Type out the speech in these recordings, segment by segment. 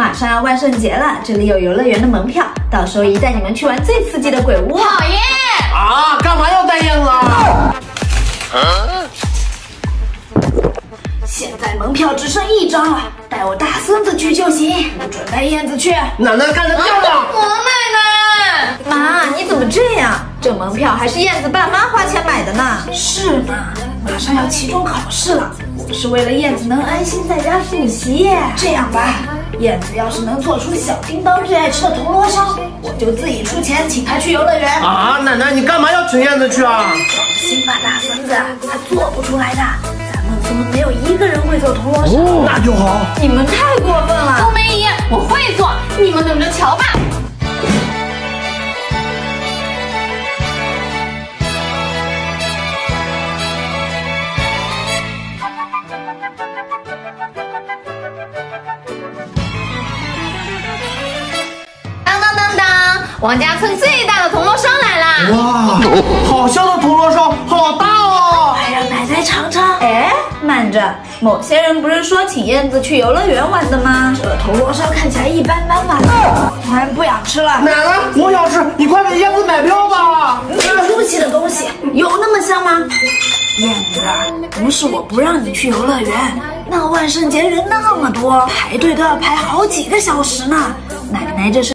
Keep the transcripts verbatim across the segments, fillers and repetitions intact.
马上要万圣节了，这里有游乐园的门票，到时候一带你们去玩最刺激的鬼屋。讨厌！啊，干嘛要带样啊？啊现在门票只剩一张了，带我大孙子去就行，不准带燕子去。奶奶干得漂亮！啊、我奶奶！妈，你怎么这样？这门票还是燕子爸妈花钱买的呢。是呢，马上要期中考试了，我是为了燕子能安心在家复习。这样吧，燕子要是能做出小叮当最爱吃的铜锣烧，我就自己出钱请她去游乐园。啊，奶奶，你干嘛要请燕子去啊？放心吧，大孙子，她做不出来的。 我们没有一个人会做铜锣烧，哦、那就好。你们太过分了！冬梅姨，我会做，你们等着瞧吧。当当当当，王家村最大的铜锣烧来啦！哇，好香的铜锣烧，好大哦！快让奶奶尝尝。哎。 慢着，某些人不是说请燕子去游乐园玩的吗？这铜锣烧看起来一般般嘛，我还不想吃了。奶奶，我想吃，你快给燕子买票吧。没出息的东西，有那么香吗？燕子，不是我不让你去游乐园，那万圣节人那么多，排队都要排好几个小时呢。奶奶这是。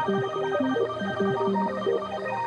Thank you.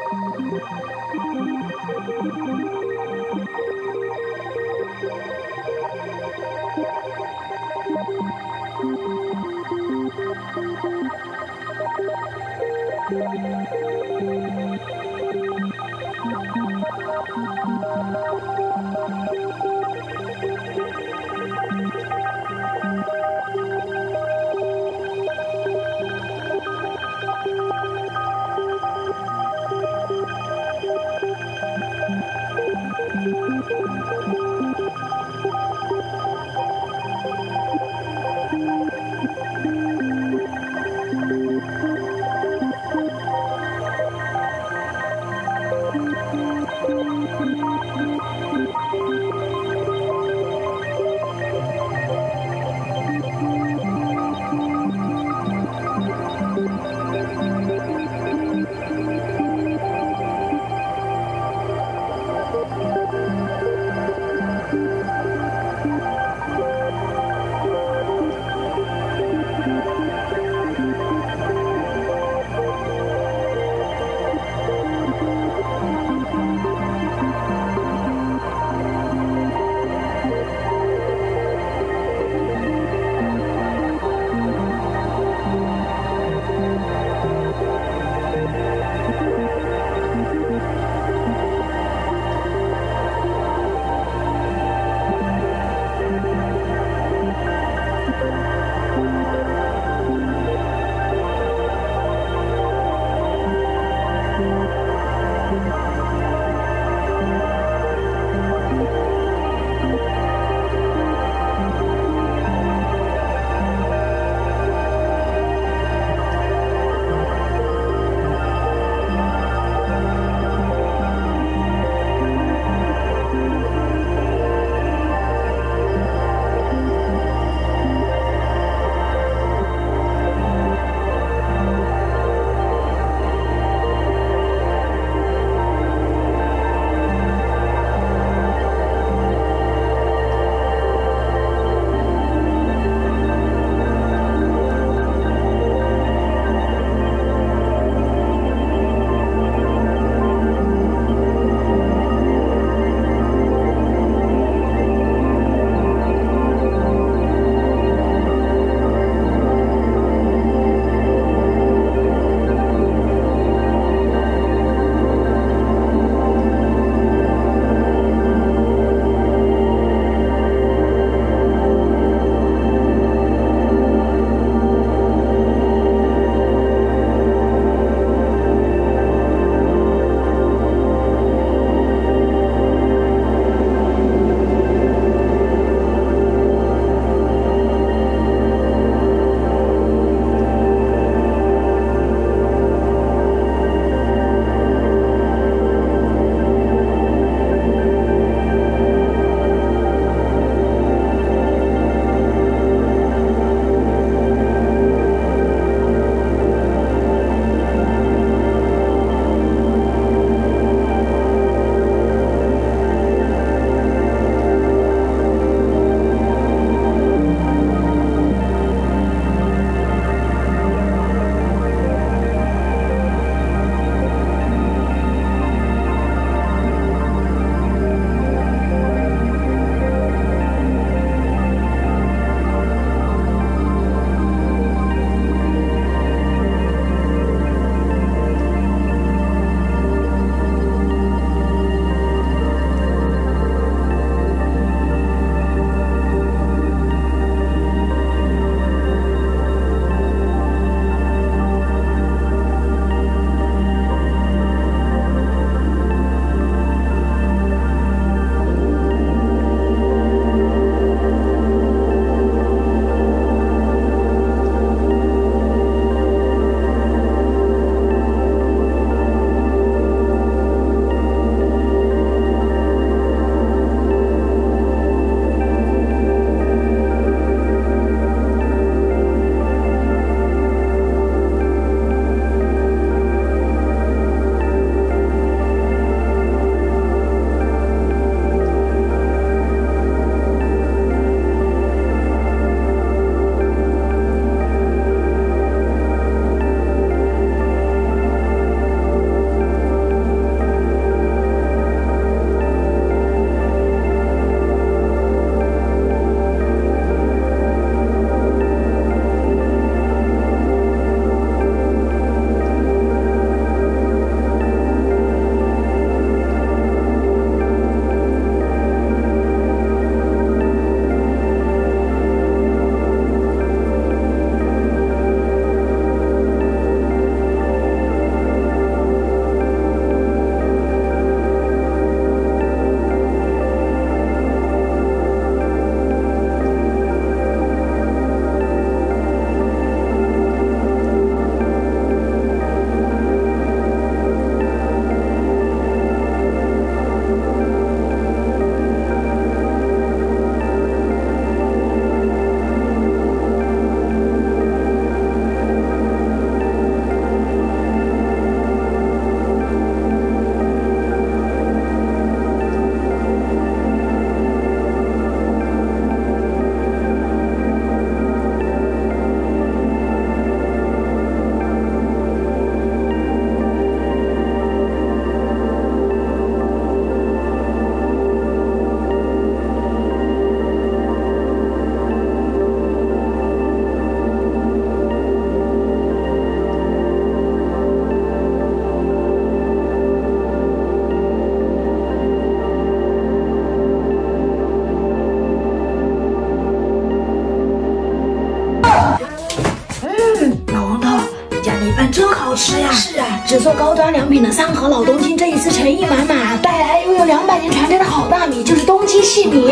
人家那饭真好吃呀！是啊，只做高端良品的三和老东京，这一次诚意满满，带来拥有两百年传承的好大米，就是东京细米。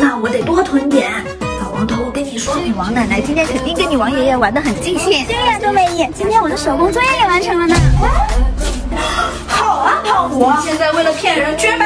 那我得多囤点。老王头，我跟你说，你王奶奶今天肯定跟你王爷爷玩得很尽兴。对呀，周美仪，今天我的手工作业也完成了呢。好啊，胖虎！现在为了骗人，居然。